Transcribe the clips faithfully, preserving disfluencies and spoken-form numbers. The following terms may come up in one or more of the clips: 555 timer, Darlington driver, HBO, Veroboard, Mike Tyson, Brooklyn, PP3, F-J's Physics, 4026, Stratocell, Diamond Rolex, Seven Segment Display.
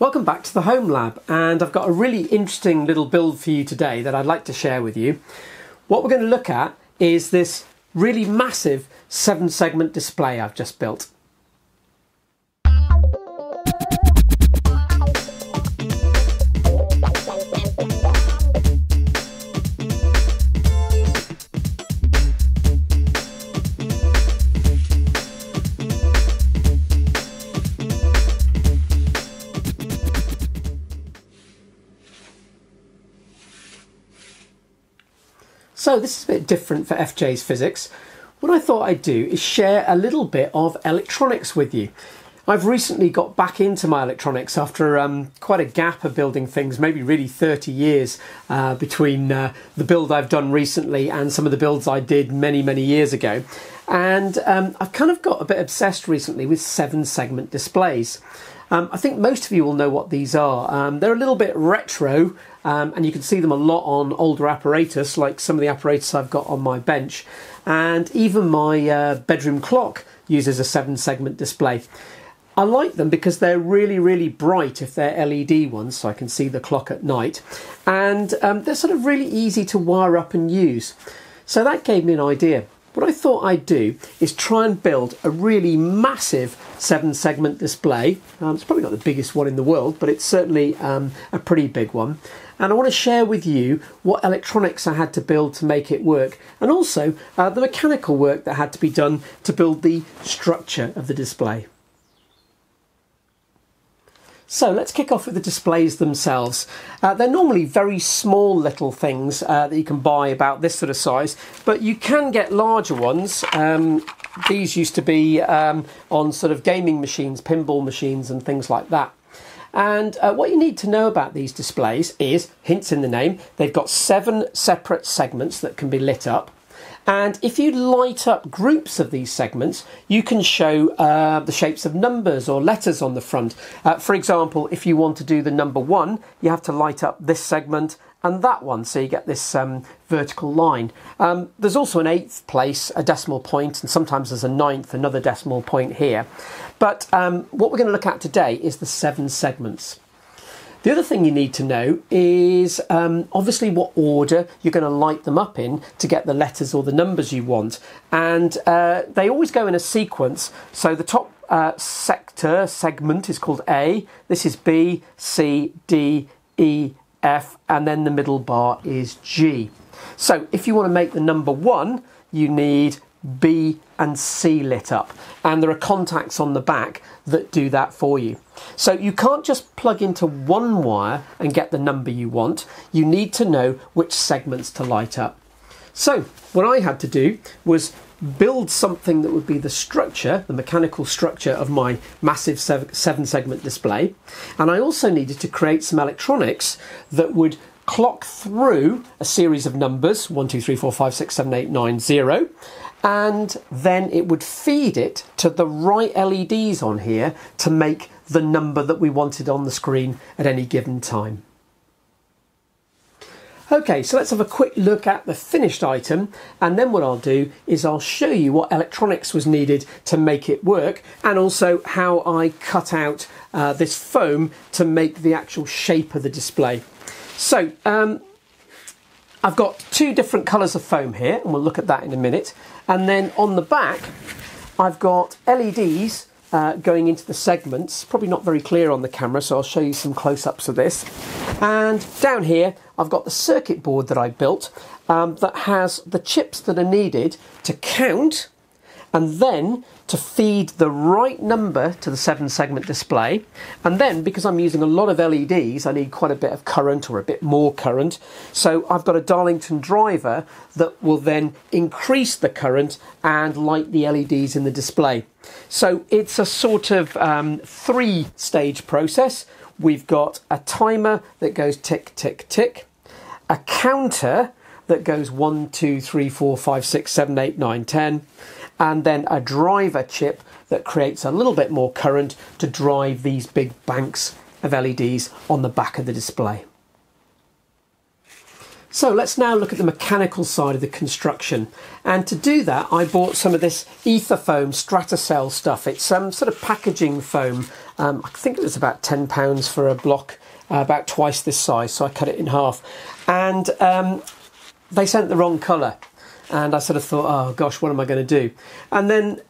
Welcome back to the Home Lab, and I've got a really interesting little build for you today that I'd like to share with you. What we're going to look at is this really massive seven segment display I've just built. So this is a bit different for F J's Physics. What I thought I'd do is share a little bit of electronics with you. I've recently got back into my electronics after um, quite a gap of building things, maybe really thirty years uh, between uh, the build I've done recently and some of the builds I did many, many years ago. And um, I've kind of got a bit obsessed recently with seven segment displays. Um, I think most of you will know what these are. Um, they're a little bit retro. Um, and you can see them a lot on older apparatus, like some of the apparatus I've got on my bench. And even my uh, bedroom clock uses a seven segment display. I like them because they're really, really bright if they're L E D ones, so I can see the clock at night. And um, they're sort of really easy to wire up and use. So that gave me an idea. What I thought I'd do is try and build a really massive seven segment display. Um, it's probably not the biggest one in the world, but it's certainly um, a pretty big one. And I want to share with you what electronics I had to build to make it work, and also uh, the mechanical work that had to be done to build the structure of the display. So let's kick off with the displays themselves. Uh, they're normally very small little things uh, that you can buy about this sort of size, but you can get larger ones. Um, these used to be um, on sort of gaming machines, pinball machines and things like that. And uh, what you need to know about these displays is, hints in the name, they've got seven separate segments that can be lit up. And if you light up groups of these segments, you can show uh, the shapes of numbers or letters on the front. Uh, for example, if you want to do the number one, you have to light up this segment and that one, so you get this um, vertical line. Um, there's also an eighth place, a decimal point, and sometimes there's a ninth, another decimal point here. But um, what we're going to look at today is the seven segments. The other thing you need to know is um, obviously what order you're going to light them up in to get the letters or the numbers you want. And uh, they always go in a sequence. So the top uh, sector, segment, is called A. This is B, C, D, E, F, and then the middle bar is G. So if you want to make the number one, you need B and C lit up, and there are contacts on the back that do that for you. So you can't just plug into one wire and get the number you want. You need to know which segments to light up. So what I had to do was build something that would be the structure, the mechanical structure of my massive seven segment display, and I also needed to create some electronics that would clock through a series of numbers, one, two, three, four, five, six, seven, eight, nine, zero, and then it would feed it to the right L E Ds on here to make the number that we wanted on the screen at any given time. Okay, so let's have a quick look at the finished item, and then what I'll do is I'll show you what electronics was needed to make it work, and also how I cut out uh, this foam to make the actual shape of the display. So, um, I've got two different colours of foam here, and we'll look at that in a minute. And then on the back, I've got L E Ds uh, going into the segments. Probably not very clear on the camera, so I'll show you some close-ups of this. And down here, I've got the circuit board that I built um, that has the chips that are needed to count and then to feed the right number to the seven segment display. And then, because I'm using a lot of L E Ds, I need quite a bit of current, or a bit more current. So I've got a Darlington driver that will then increase the current and light the L E Ds in the display. So it's a sort of um, three stage process. We've got a timer that goes tick, tick, tick, a counter that goes one, two, three, four, five, six, seven, eight, nine, ten, and then a driver chip that creates a little bit more current to drive these big banks of L E Ds on the back of the display. So let's now look at the mechanical side of the construction. And to do that, I bought some of this ether foam Stratocell stuff. It's some sort of packaging foam Um, I think it was about ten pounds for a block uh, about twice this size, so I cut it in half. And um, they sent the wrong colour. And I sort of thought, oh gosh, what am I going to do? And then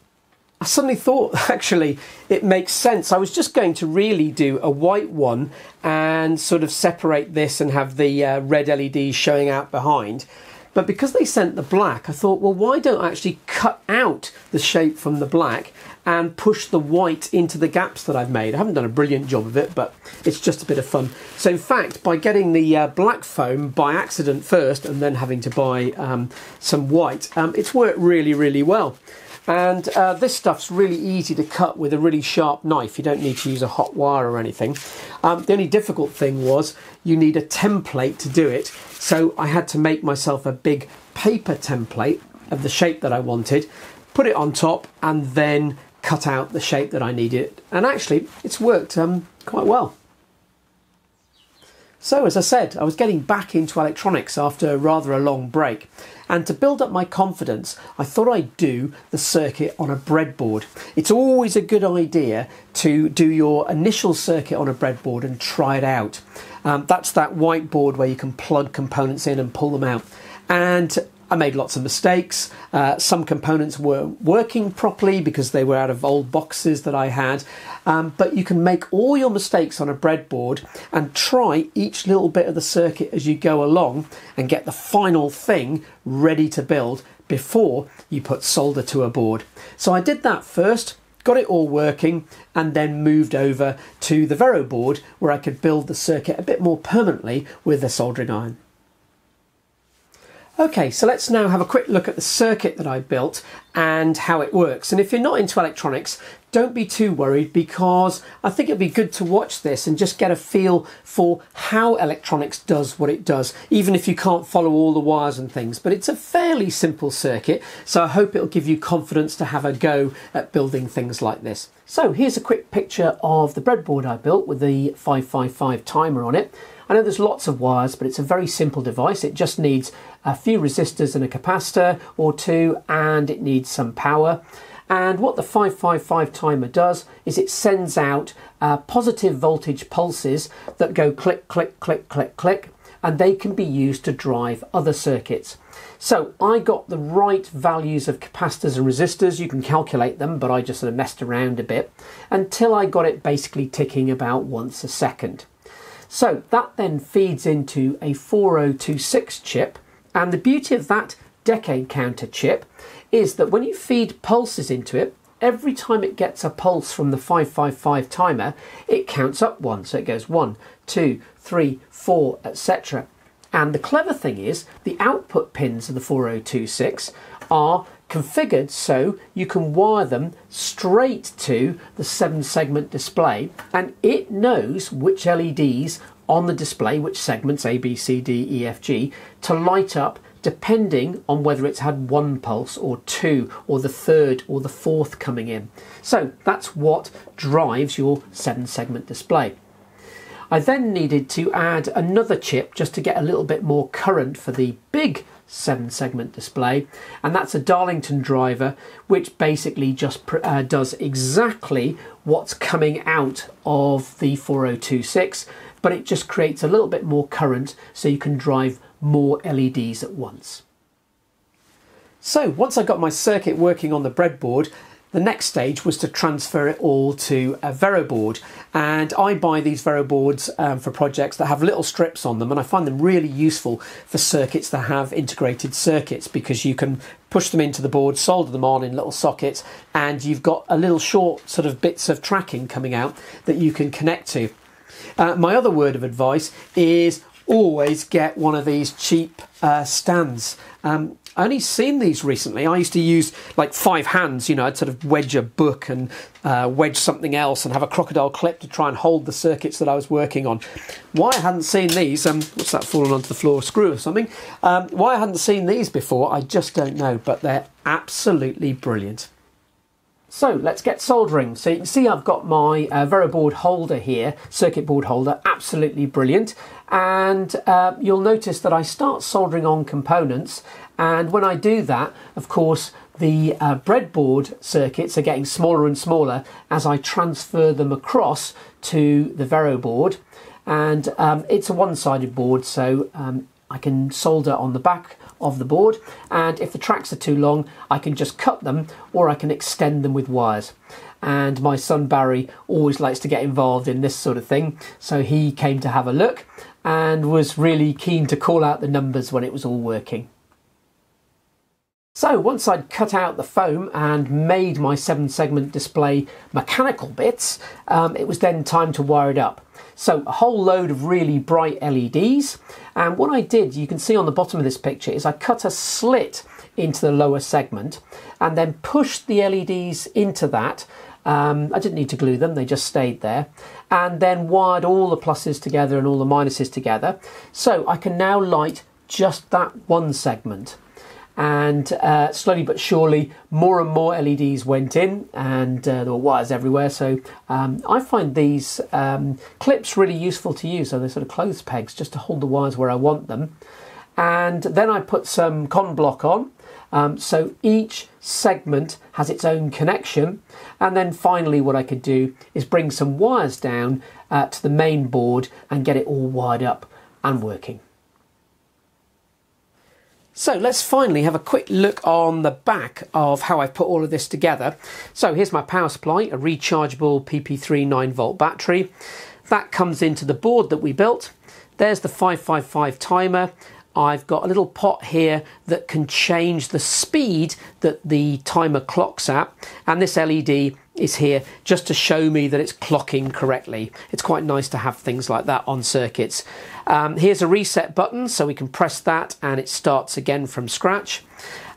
I suddenly thought, actually, it makes sense. I was just going to really do a white one and sort of separate this and have the uh, red L E Ds showing out behind. But because they sent the black, I thought, well, why don't I actually cut out the shape from the black and push the white into the gaps that I've made? I haven't done a brilliant job of it, but it's just a bit of fun. So in fact, by getting the uh, black foam by accident first and then having to buy um, some white, um, it's worked really, really well. And uh, this stuff's really easy to cut with a really sharp knife. You don't need to use a hot wire or anything. Um, the only difficult thing was you need a template to do it. So I had to make myself a big paper template of the shape that I wanted, put it on top and then cut out the shape that I needed. And actually, it's worked um, quite well. So as I said, I was getting back into electronics after rather a long break, and to build up my confidence I thought I'd do the circuit on a breadboard. It's always a good idea to do your initial circuit on a breadboard and try it out. Um, that's that whiteboard where you can plug components in and pull them out, and I made lots of mistakes. Uh, some components weren't working properly because they were out of old boxes that I had. Um, but you can make all your mistakes on a breadboard and try each little bit of the circuit as you go along and get the final thing ready to build before you put solder to a board. So I did that first, got it all working, and then moved over to the Veroboard where I could build the circuit a bit more permanently with a soldering iron. Okay, so let's now have a quick look at the circuit that I built and how it works. And if you're not into electronics, don't be too worried, because I think it'd be good to watch this and just get a feel for how electronics does what it does, even if you can't follow all the wires and things. But it's a fairly simple circuit, so I hope it'll give you confidence to have a go at building things like this. So here's a quick picture of the breadboard I built with the five five five timer on it. I know there's lots of wires, but it's a very simple device. It just needs a few resistors and a capacitor or two, and it needs some power. And what the five five five timer does is it sends out uh, positive voltage pulses that go click, click, click, click, click, and they can be used to drive other circuits. So I got the right values of capacitors and resistors. You can calculate them, but I just sort of messed around a bit until I got it basically ticking about once a second. So that then feeds into a four oh two six chip, and the beauty of that decade counter chip is that when you feed pulses into it, every time it gets a pulse from the five five five timer, it counts up one. So it goes one, two, three, four, et cetera. And the clever thing is the output pins of the four oh two six are configured so you can wire them straight to the seven segment display, and it knows which L E Ds on the display, which segments A, B, C, D, E, F, G, to light up depending on whether it's had one pulse or two or the third or the fourth coming in. So that's what drives your seven segment display. I then needed to add another chip just to get a little bit more current for the big seven segment display, and that's a Darlington driver, which basically just uh, does exactly what's coming out of the four oh two six, but it just creates a little bit more current so you can drive more L E Ds at once. So once I got my circuit working on the breadboard, the next stage was to transfer it all to a Veroboard. And I buy these Veroboards um, for projects that have little strips on them, and I find them really useful for circuits that have integrated circuits, because you can push them into the board, solder them on in little sockets, and you've got a little short sort of bits of tracking coming out that you can connect to. Uh, my other word of advice is always get one of these cheap uh, stands. Um, I only seen these recently. I used to use like five hands, you know, I'd sort of wedge a book and uh, wedge something else and have a crocodile clip to try and hold the circuits that I was working on. Why I hadn't seen these, um, what's that falling onto the floor, a screw or something? Um, why I hadn't seen these before, I just don't know, but they're absolutely brilliant. So let's get soldering. So you can see I've got my uh, Veroboard holder here, circuit board holder, absolutely brilliant. And uh, you'll notice that I start soldering on components, And when I do that, of course, the uh, breadboard circuits are getting smaller and smaller as I transfer them across to the Veroboard. And um, it's a one-sided board, so um, I can solder on the back of the board, and if the tracks are too long I can just cut them, or I can extend them with wires. And my son Barry always likes to get involved in this sort of thing, so he came to have a look and was really keen to call out the numbers when it was all working. So once I'd cut out the foam and made my seven segment display mechanical bits, um, it was then time to wire it up. So a whole load of really bright L E Ds, and what I did, you can see on the bottom of this picture, is I cut a slit into the lower segment and then pushed the L E Ds into that. Um, I didn't need to glue them, they just stayed there, and then wired all the pluses together and all the minuses together. So I can now light just that one segment. And uh, slowly but surely, more and more L E Ds went in, and uh, there were wires everywhere. So um, I find these um, clips really useful to use. So they're sort of clothes pegs just to hold the wires where I want them. And then I put some con block on. Um, so each segment has its own connection. And then finally what I could do is bring some wires down uh, to the main board and get it all wired up and working. So let's finally have a quick look on the back of how I've put all of this together. So here's my power supply, a rechargeable P P three nine volt battery. That comes into the board that we built. There's the five five five timer. I've got a little pot here that can change the speed that the timer clocks at, and this L E D is here just to show me that it's clocking correctly. It's quite nice to have things like that on circuits. Um, here's a reset button, so we can press that and it starts again from scratch.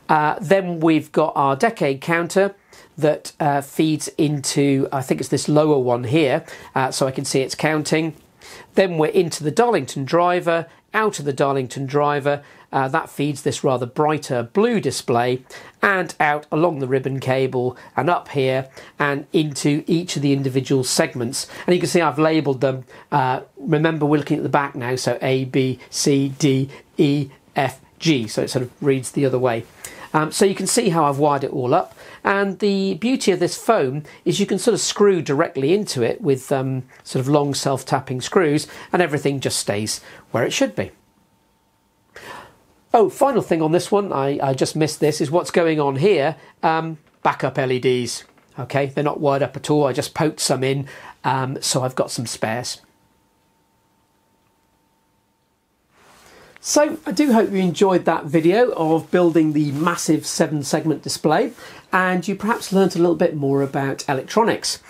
Uh, then we've got our decade counter that uh, feeds into, I think it's this lower one here, uh, so I can see it's counting. Then we're into the Darlington driver, out of the Darlington driver, uh, that feeds this rather brighter blue display, and out along the ribbon cable and up here and into each of the individual segments. And you can see I've labelled them. Uh, remember, we're looking at the back now, so A, B, C, D, E, F, G, so it sort of reads the other way. Um, so you can see how I've wired it all up, and the beauty of this foam is you can sort of screw directly into it with um, sort of long self-tapping screws, and everything just stays where it should be. Oh, final thing on this one, I, I just missed this, is what's going on here, um, backup L E Ds. Okay, they're not wired up at all, I just poked some in, um, so I've got some spares. So I do hope you enjoyed that video of building the massive seven segment display, and you perhaps learnt a little bit more about electronics.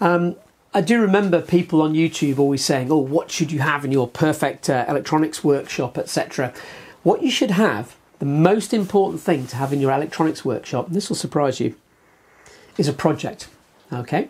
Um, I do remember people on YouTube always saying, oh, what should you have in your perfect uh, electronics workshop, et cetera. What you should have, the most important thing to have in your electronics workshop, and this will surprise you, is a project. Okay,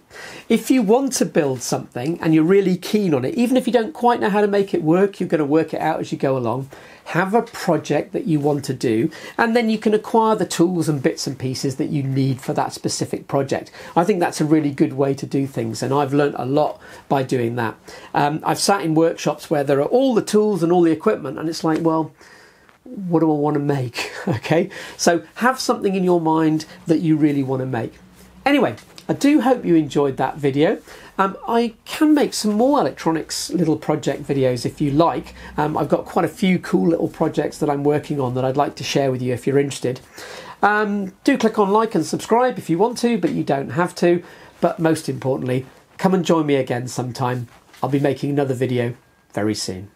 if you want to build something and you're really keen on it, even if you don't quite know how to make it work, you're going to work it out as you go along. Have a project that you want to do, and then you can acquire the tools and bits and pieces that you need for that specific project. I think that's a really good way to do things, and I've learnt a lot by doing that. Um, I've sat in workshops where there are all the tools and all the equipment, and it's like, well, what do I want to make? Okay, so have something in your mind that you really want to make. Anyway, I do hope you enjoyed that video. Um, I can make some more electronics little project videos if you like. Um, I've got quite a few cool little projects that I'm working on that I'd like to share with you if you're interested. Um, do click on like and subscribe if you want to, but you don't have to. But most importantly, come and join me again sometime. I'll be making another video very soon.